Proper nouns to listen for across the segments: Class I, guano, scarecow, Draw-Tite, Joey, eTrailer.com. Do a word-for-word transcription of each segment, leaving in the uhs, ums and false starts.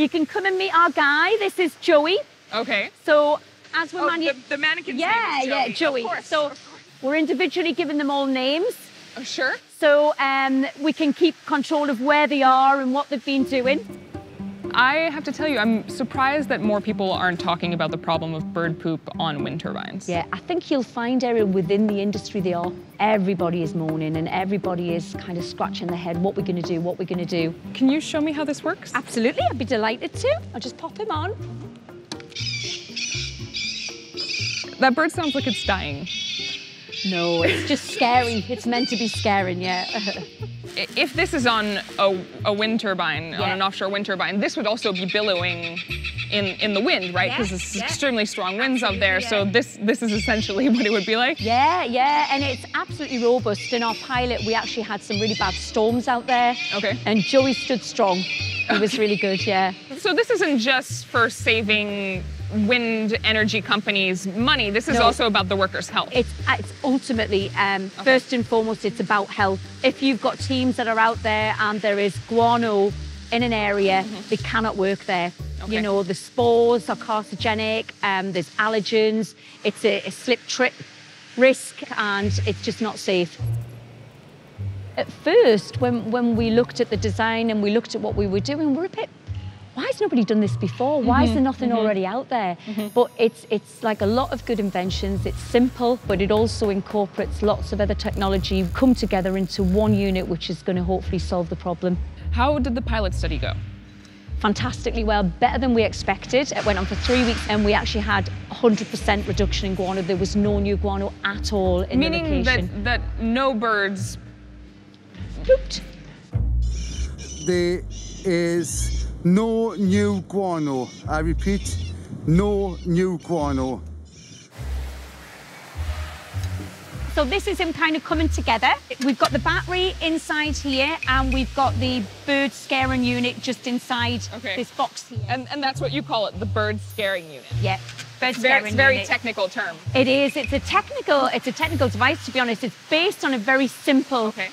You can come and meet our guy. This is Joey. Okay. So as we're oh, manu- the, the mannequin's yeah, name is Joey. Yeah, Joey. Of course, so of course. We're individually giving them all names. Oh, sure. So um, we can keep control of where they are and what they've been doing. I have to tell you, I'm surprised that more people aren't talking about the problem of bird poop on wind turbines. Yeah, I think you'll find, Erin, within the industry they are. Everybody is moaning and everybody is kind of scratching their head, what we're going to do, what we're going to do. Can you show me how this works? Absolutely, I'd be delighted to. I'll just pop him on. That bird sounds like it's dying. No, it's just scary. It's meant to be scaring, yeah. If this is on a, a wind turbine, yeah. on an offshore wind turbine, this would also be billowing in, in the wind, right? Because yeah, it's yeah. extremely strong winds absolutely, up there, yeah. so this, this is essentially what it would be like. Yeah, yeah, and it's absolutely robust. In our pilot, we actually had some really bad storms out there. Okay. And Joey stood strong. He okay. was really good, yeah. So this isn't just for saving wind energy companies' money. This is no, also about the workers' health. It's, it's ultimately, um, okay. first and foremost, it's about health. If you've got teams that are out there and there is guano in an area, mm-hmm. they cannot work there. Okay. You know, the spores are carcinogenic, um, there's allergens, it's a, a slip trip risk, and it's just not safe. At first, when, when we looked at the design and we looked at what we were doing, we're a bit why has nobody done this before? Why mm-hmm, is there nothing mm-hmm. already out there? Mm-hmm. But it's it's like a lot of good inventions. It's simple, but it also incorporates lots of other technology come together into one unit, which is going to hopefully solve the problem. How did the pilot study go? Fantastically well, better than we expected. It went on for three weeks and we actually had one hundred percent reduction in guano. There was no new guano at all in Meaning the location. Meaning that, that no birds pooped. There is no new guano. I repeat, no new guano. So this is him kind of coming together. We've got the battery inside here and we've got the bird scaring unit just inside okay. this box here. And, and that's what you call it, the bird scaring unit? Yeah. Bird scaring it's a very unit. technical term. It is. It's a technical, it's a technical device, to be honest. It's based on a very simple okay.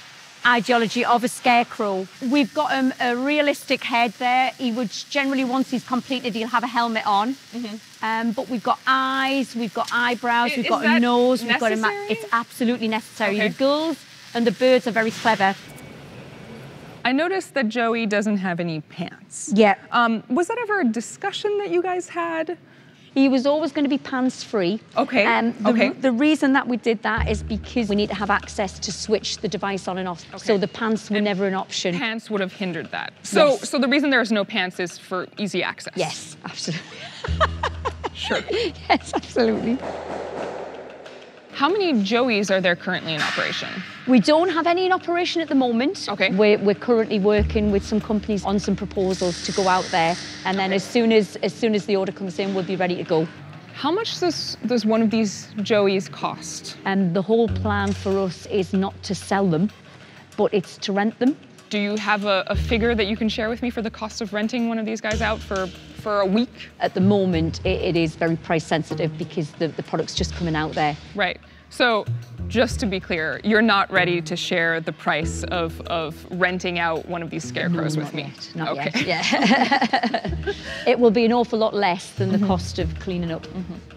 ideology of a scarecrow. We've got him a realistic head there. He would generally, once he's completed, he'll have a helmet on. Mm-hmm. um, but we've got eyes, we've got eyebrows, we've got a nose, we've got a mouth. It's absolutely necessary. Okay. The gulls and the birds are very clever. I noticed that Joey doesn't have any pants. Yeah. Um, was that ever a discussion that you guys had? He was always going to be pants-free. Okay, um, the, okay. The reason that we did that is because we need to have access to switch the device on and off, okay. so the pants were and never an option. Pants would have hindered that. So, yes. so the reason there is no pants is for easy access? Yes, absolutely. Sure. Yes, absolutely. How many Joeys are there currently in operation? We don't have any in operation at the moment. Okay. We're, we're currently working with some companies on some proposals to go out there, and then okay. as soon as as soon as the order comes in, we'll be ready to go. How much does does one of these Joeys cost? And the whole plan for us is not to sell them, but it's to rent them. Do you have a, a figure that you can share with me for the cost of renting one of these guys out for? For a week? At the moment, it, it is very price sensitive because the, the product's just coming out there. Right. So just to be clear, you're not ready to share the price of, of renting out one of these scarecrows no, with me? Yet. Not okay. yet, yeah. It will be an awful lot less than the mm-hmm. cost of cleaning up. Mm-hmm.